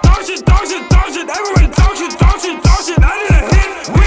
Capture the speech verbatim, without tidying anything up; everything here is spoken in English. Dog shit, dog shit, dog shit, everybody dog shit, dog shit, dog shit, I need a hit.